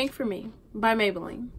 Pink For Me by Maybelline.